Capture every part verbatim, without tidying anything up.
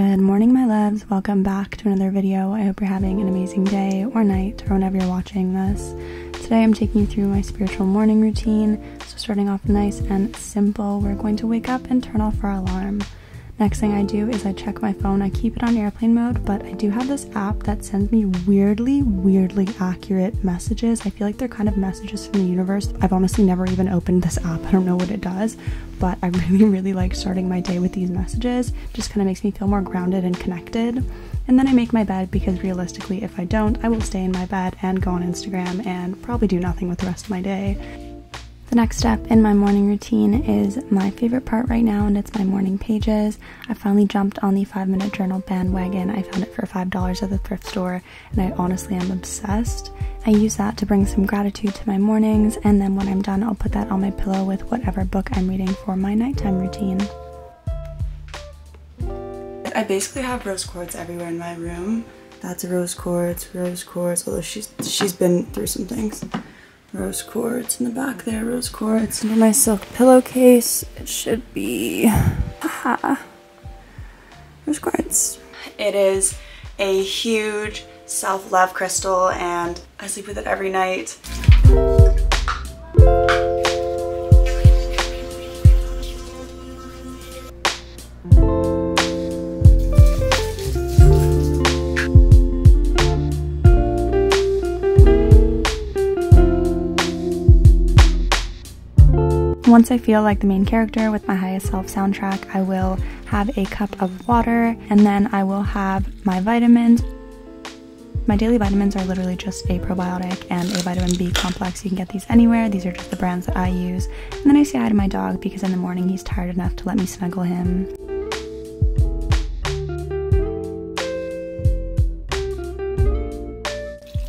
Good morning, my loves. Welcome back to another video. I hope you're having an amazing day or night or whenever you're watching this. Today I'm taking you through my spiritual morning routine. So starting off nice and simple, we're going to wake up and turn off our alarm. Next thing I do is I check my phone. I keep it on airplane mode, but I do have this app that sends me weirdly, weirdly accurate messages. I feel like they're kind of messages from the universe. I've honestly never even opened this app. I don't know what it does, but I really, really like starting my day with these messages. Just kind of makes me feel more grounded and connected. And then I make my bed because realistically, if I don't, I will stay in my bed and go on Instagram and probably do nothing with the rest of my day. The next step in my morning routine is my favorite part right now, and it's my morning pages. I finally jumped on the five minute journal bandwagon. I found it for five dollars at the thrift store, and I honestly am obsessed. I use that to bring some gratitude to my mornings, and then when I'm done, I'll put that on my pillow with whatever book I'm reading for my nighttime routine. I basically have rose quartz everywhere in my room. That's rose quartz, rose quartz, although she's, she's been through some things. Rose quartz in the back there, rose quartz. Under my silk pillowcase, it should be, haha, rose quartz. It is a huge self-love crystal and I sleep with it every night. Once I feel like the main character with my highest self soundtrack, I will have a cup of water and then I will have my vitamins. My daily vitamins are literally just a probiotic and a vitamin B complex. You can get these anywhere. These are just the brands that I use. And then I say hi to my dog because in the morning he's tired enough to let me snuggle him.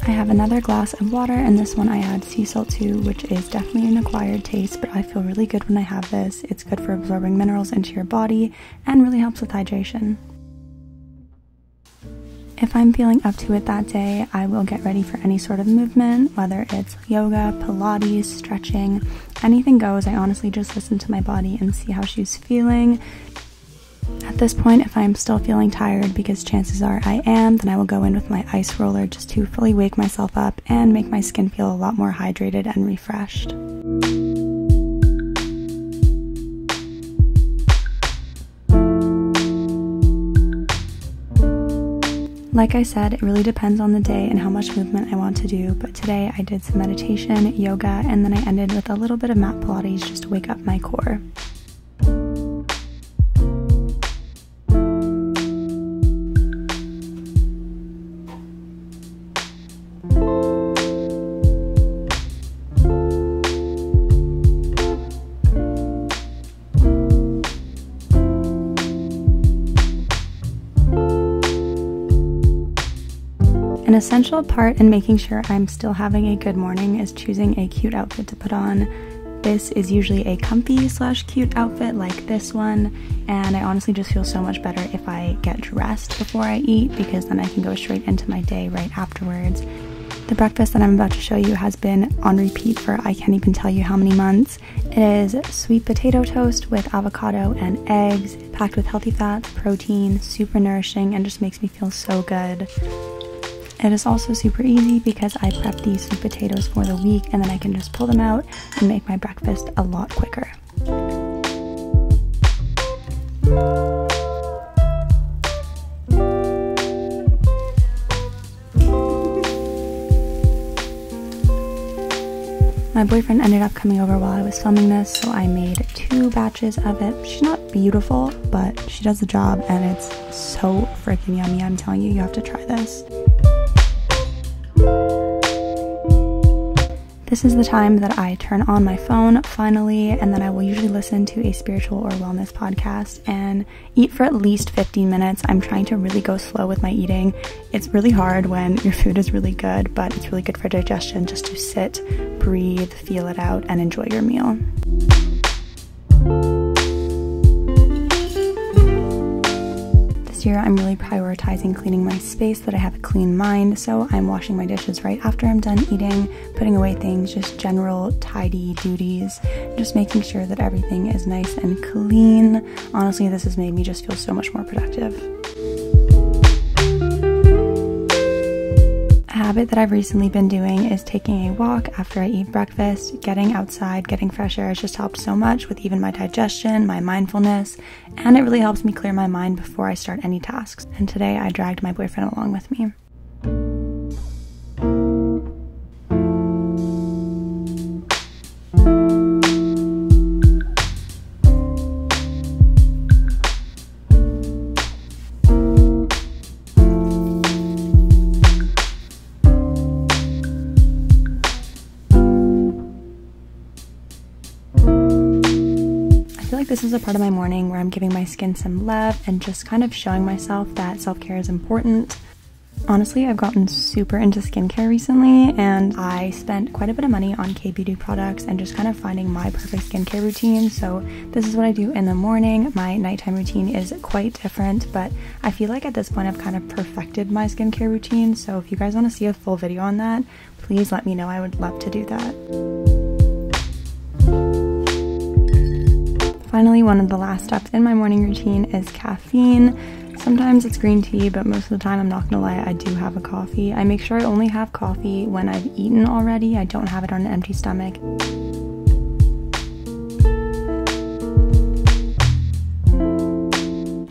I have another glass of water, and this one I add sea salt to, which is definitely an acquired taste, but I feel really good when I have this. It's good for absorbing minerals into your body and really helps with hydration. If I'm feeling up to it that day, I will get ready for any sort of movement, whether it's yoga, Pilates, stretching, anything goes. I honestly just listen to my body and see how she's feeling. At this point, if I'm still feeling tired, because chances are I am, then I will go in with my ice roller just to fully wake myself up and make my skin feel a lot more hydrated and refreshed. Like I said, it really depends on the day and how much movement I want to do, but today I did some meditation, yoga, and then I ended with a little bit of mat Pilates just to wake up my core. An essential part in making sure I'm still having a good morning is choosing a cute outfit to put on. This is usually a comfy slash cute outfit like this one, and I honestly just feel so much better if I get dressed before I eat because then I can go straight into my day right afterwards. The breakfast that I'm about to show you has been on repeat for I can't even tell you how many months. It is sweet potato toast with avocado and eggs, packed with healthy fats, protein, super nourishing, and just makes me feel so good. It is also super easy because I prep these sweet potatoes for the week and then I can just pull them out and make my breakfast a lot quicker. My boyfriend ended up coming over while I was filming this, so I made two batches of it. She's not beautiful, but she does the job and it's so freaking yummy. I'm telling you, you have to try this. This is the time that I turn on my phone finally, and then I will usually listen to a spiritual or wellness podcast and eat for at least fifteen minutes. I'm trying to really go slow with my eating. It's really hard when your food is really good, but it's really good for digestion just to sit, breathe, feel it out, and enjoy your meal. This year, I'm really prioritizing cleaning my space so that I have a clean mind, so I'm washing my dishes right after I'm done eating, putting away things, just general tidy duties, just making sure that everything is nice and clean. Honestly, this has made me just feel so much more productive. habit that I've recently been doing is taking a walk after I eat breakfast. Getting outside, getting fresh air has just helped so much with even my digestion, my mindfulness, and it really helps me clear my mind before I start any tasks. And today I dragged my boyfriend along with me. This is a part of my morning where I'm giving my skin some love and just kind of showing myself that self-care is important. Honestly, I've gotten super into skincare recently, and I spent quite a bit of money on K-Beauty products and just kind of finding my perfect skincare routine. So this is what I do in the morning. My nighttime routine is quite different, but I feel like at this point I've kind of perfected my skincare routine. So if you guys want to see a full video on that, please let me know. I would love to do that. Finally, one of the last steps in my morning routine is caffeine. Sometimes it's green tea, but most of the time, I'm not gonna lie, I do have a coffee. I make sure I only have coffee when I've eaten already. I don't have it on an empty stomach.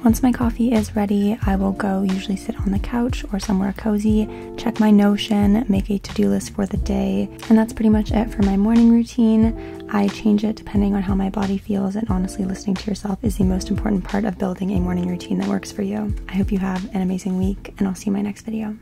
Once my coffee is ready, I will go usually sit on the couch or somewhere cozy, check my Notion, make a to-do list for the day, and that's pretty much it for my morning routine. I change it depending on how my body feels, and honestly, listening to yourself is the most important part of building a morning routine that works for you. I hope you have an amazing week, and I'll see you in my next video.